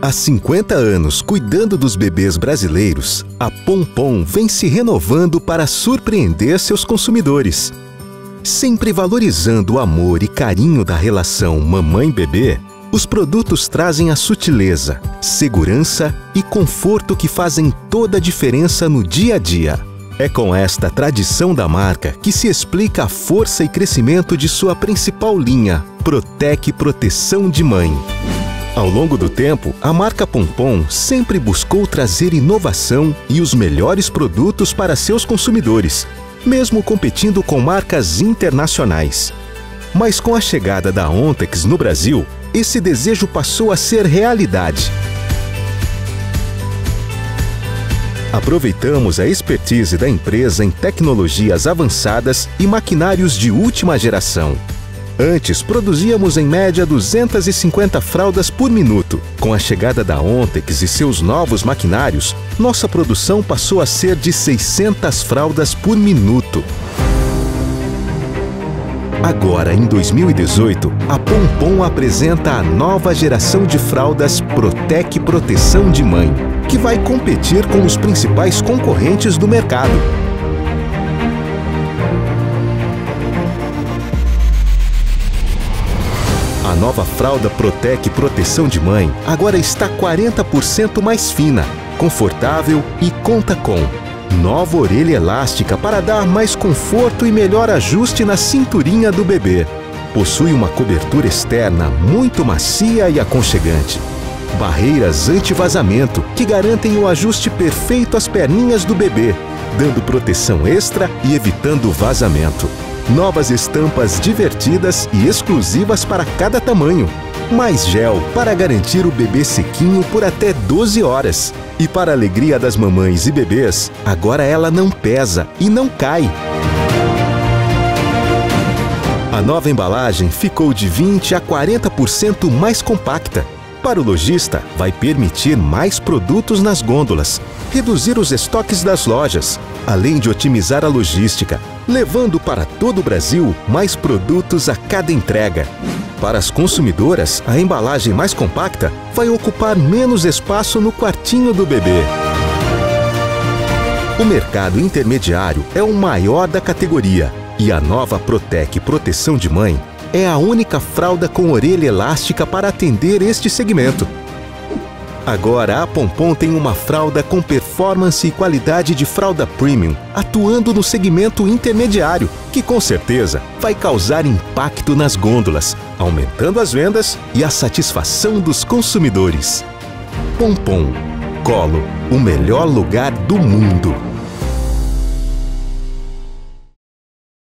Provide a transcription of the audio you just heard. Há 50 anos cuidando dos bebês brasileiros, a Pompom vem se renovando para surpreender seus consumidores. Sempre valorizando o amor e carinho da relação mamãe-bebê, os produtos trazem a sutileza, segurança e conforto que fazem toda a diferença no dia a dia. É com esta tradição da marca que se explica a força e crescimento de sua principal linha, Protec Proteção de Mãe. Ao longo do tempo, a marca Pompom sempre buscou trazer inovação e os melhores produtos para seus consumidores, mesmo competindo com marcas internacionais. Mas com a chegada da Ontex no Brasil, esse desejo passou a ser realidade. Aproveitamos a expertise da empresa em tecnologias avançadas e maquinários de última geração. Antes, produzíamos em média 250 fraldas por minuto. Com a chegada da Ontex e seus novos maquinários, nossa produção passou a ser de 600 fraldas por minuto. Agora, em 2018, a Pompom apresenta a nova geração de fraldas Protec Proteção de Mãe, que vai competir com os principais concorrentes do mercado. A nova fralda Protec Proteção de Mãe agora está 40% mais fina, confortável e conta com nova orelha elástica para dar mais conforto e melhor ajuste na cinturinha do bebê. Possui uma cobertura externa muito macia e aconchegante. Barreiras anti-vazamento que garantem o ajuste perfeito às perninhas do bebê, dando proteção extra e evitando vazamento. Novas estampas divertidas e exclusivas para cada tamanho. Mais gel para garantir o bebê sequinho por até 12 horas. E para a alegria das mamães e bebês, agora ela não pesa e não cai. A nova embalagem ficou de 20 a 40% mais compacta. Para o lojista, vai permitir mais produtos nas gôndolas, reduzir os estoques das lojas, além de otimizar a logística, levando para todo o Brasil mais produtos a cada entrega. Para as consumidoras, a embalagem mais compacta vai ocupar menos espaço no quartinho do bebê. O mercado intermediário é o maior da categoria e a nova Protec Proteção de Mãe é a única fralda com orelha elástica para atender este segmento. Agora, a Pompom tem uma fralda com performance e qualidade de fralda premium, atuando no segmento intermediário, que com certeza vai causar impacto nas gôndolas, aumentando as vendas e a satisfação dos consumidores. Pompom, colo, o melhor lugar do mundo.